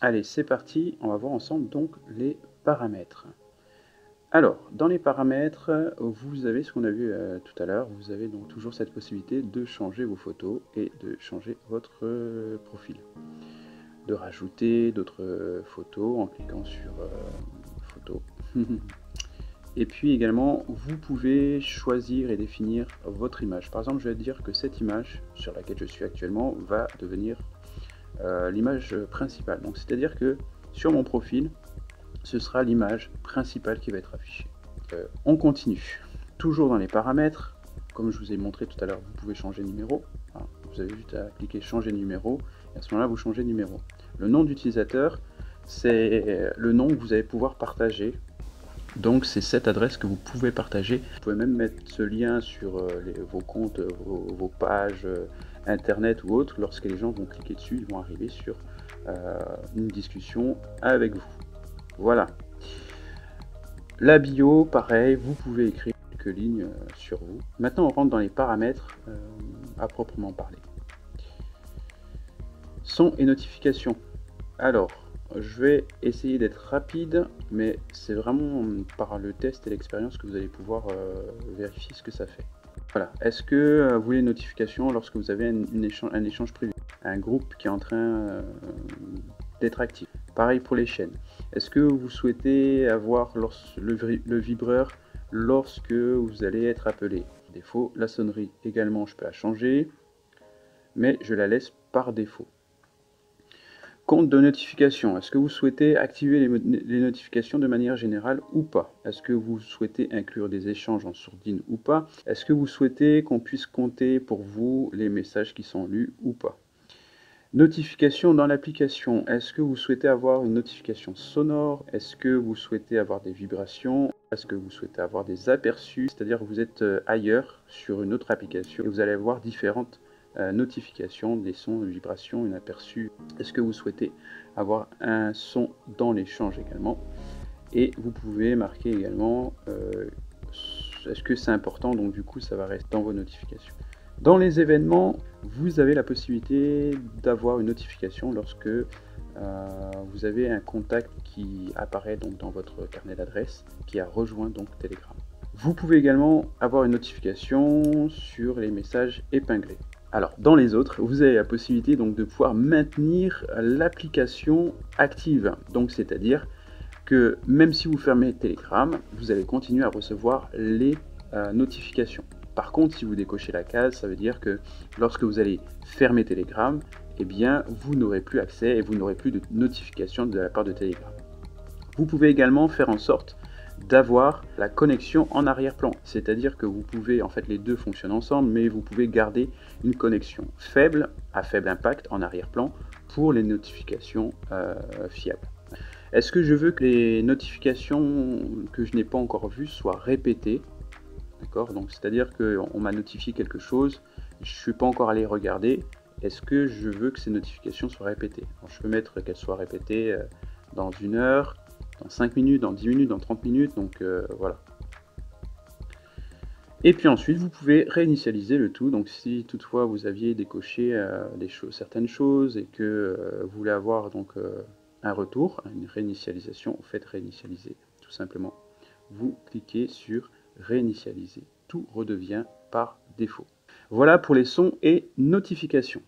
Allez, c'est parti, on va voir ensemble donc les paramètres. Alors, dans les paramètres, vous avez ce qu'on a vu tout à l'heure, vous avez donc toujours cette possibilité de changer vos photos et de changer votre profil. De rajouter d'autres photos en cliquant sur photo. Et puis également, vous pouvez choisir et définir votre image. Par exemple, je vais dire que cette image sur laquelle je suis actuellement va devenir l'image principale, donc c'est à dire que sur mon profil ce sera l'image principale qui va être affichée. On continue toujours dans les paramètres. Comme je vous ai montré tout à l'heure, vous pouvez changer de numéro, hein. Vous avez juste à cliquer changer de numéro et à ce moment là vous changez de numéro. Le nom d'utilisateur, c'est le nom que vous allez pouvoir partager, donc c'est cette adresse que vous pouvez partager. Vous pouvez même mettre ce lien sur vos comptes, vos pages internet ou autre. Lorsque les gens vont cliquer dessus, ils vont arriver sur une discussion avec vous. Voilà. La bio, pareil, vous pouvez écrire quelques lignes sur vous. Maintenant, on rentre dans les paramètres à proprement parler. Son et notification. Alors, je vais essayer d'être rapide, mais c'est vraiment par le test et l'expérience que vous allez pouvoir vérifier ce que ça fait. Voilà. Est-ce que vous voulez une notification lorsque vous avez un échange privé, un groupe qui est en train d'être actif? Pareil pour les chaînes. Est-ce que vous souhaitez avoir le vibreur lorsque vous allez être appelé? Défaut. La sonnerie également, je peux la changer, mais je la laisse par défaut. Compte de notification. Est-ce que vous souhaitez activer les notifications de manière générale ou pas? Est-ce que vous souhaitez inclure des échanges en sourdine ou pas? Est-ce que vous souhaitez qu'on puisse compter pour vous les messages qui sont lus ou pas? Notification dans l'application. Est-ce que vous souhaitez avoir une notification sonore? Est-ce que vous souhaitez avoir des vibrations? Est-ce que vous souhaitez avoir des aperçus? C'est-à-dire que vous êtes ailleurs sur une autre application et vous allez avoir différentes notification, des sons, des vibrations, une aperçu. Est-ce que vous souhaitez avoir un son dans l'échange également? Et vous pouvez marquer également est-ce que c'est important, donc du coup ça va rester dans vos notifications. Dans les événements, vous avez la possibilité d'avoir une notification lorsque vous avez un contact qui apparaît donc dans votre carnet d'adresses qui a rejoint donc Telegram. Vous pouvez également avoir une notification sur les messages épinglés. Alors, dans les autres, vous avez la possibilité donc de pouvoir maintenir l'application active. Donc, c'est-à-dire que même si vous fermez Telegram, vous allez continuer à recevoir les notifications. Par contre, si vous décochez la case, ça veut dire que lorsque vous allez fermer Telegram, eh bien, vous n'aurez plus accès et vous n'aurez plus de notifications de la part de Telegram. Vous pouvez également faire en sorte d'avoir la connexion en arrière-plan, c'est-à-dire que vous pouvez, en fait les deux fonctionnent ensemble, mais vous pouvez garder une connexion faible, à faible impact en arrière-plan pour les notifications fiables. Est-ce que je veux que les notifications que je n'ai pas encore vues soient répétées? D'accord, donc c'est-à-dire qu'on m'a notifié quelque chose, je ne suis pas encore allé regarder, est-ce que je veux que ces notifications soient répétées? Alors, je peux mettre qu'elles soient répétées dans 1 heure, dans 5 minutes, dans 10 minutes, dans 30 minutes, donc voilà. Et puis ensuite, vous pouvez réinitialiser le tout. Donc si toutefois vous aviez décoché certaines choses et que vous voulez avoir donc un retour, une réinitialisation, vous faites réinitialiser tout simplement. Vous cliquez sur réinitialiser. Tout redevient par défaut. Voilà pour les sons et notifications.